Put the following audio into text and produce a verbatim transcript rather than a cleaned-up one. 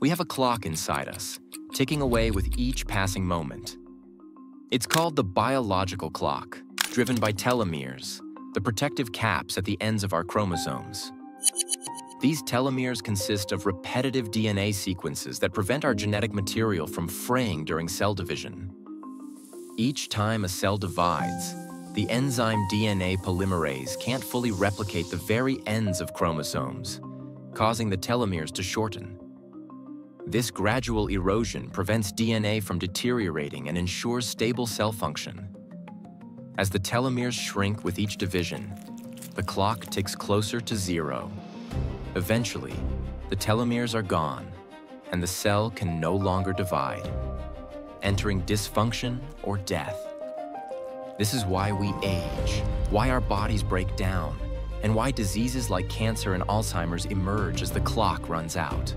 We have a clock inside us, ticking away with each passing moment. It's called the biological clock, driven by telomeres, the protective caps at the ends of our chromosomes. These telomeres consist of repetitive D N A sequences that prevent our genetic material from fraying during cell division. Each time a cell divides, the enzyme D N A polymerase can't fully replicate the very ends of chromosomes, causing the telomeres to shorten. This gradual erosion prevents D N A from deteriorating and ensures stable cell function. As the telomeres shrink with each division, the clock ticks closer to zero. Eventually, the telomeres are gone, and the cell can no longer divide, entering dysfunction or death. This is why we age, why our bodies break down, and why diseases like cancer and Alzheimer's emerge as the clock runs out.